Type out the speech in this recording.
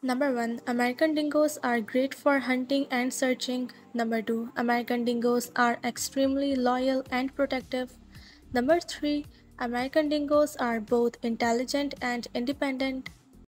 Number 1. American dingoes are great for hunting and searching. Number 2. American dingoes are extremely loyal and protective. Number 3. American dingoes are both intelligent and independent.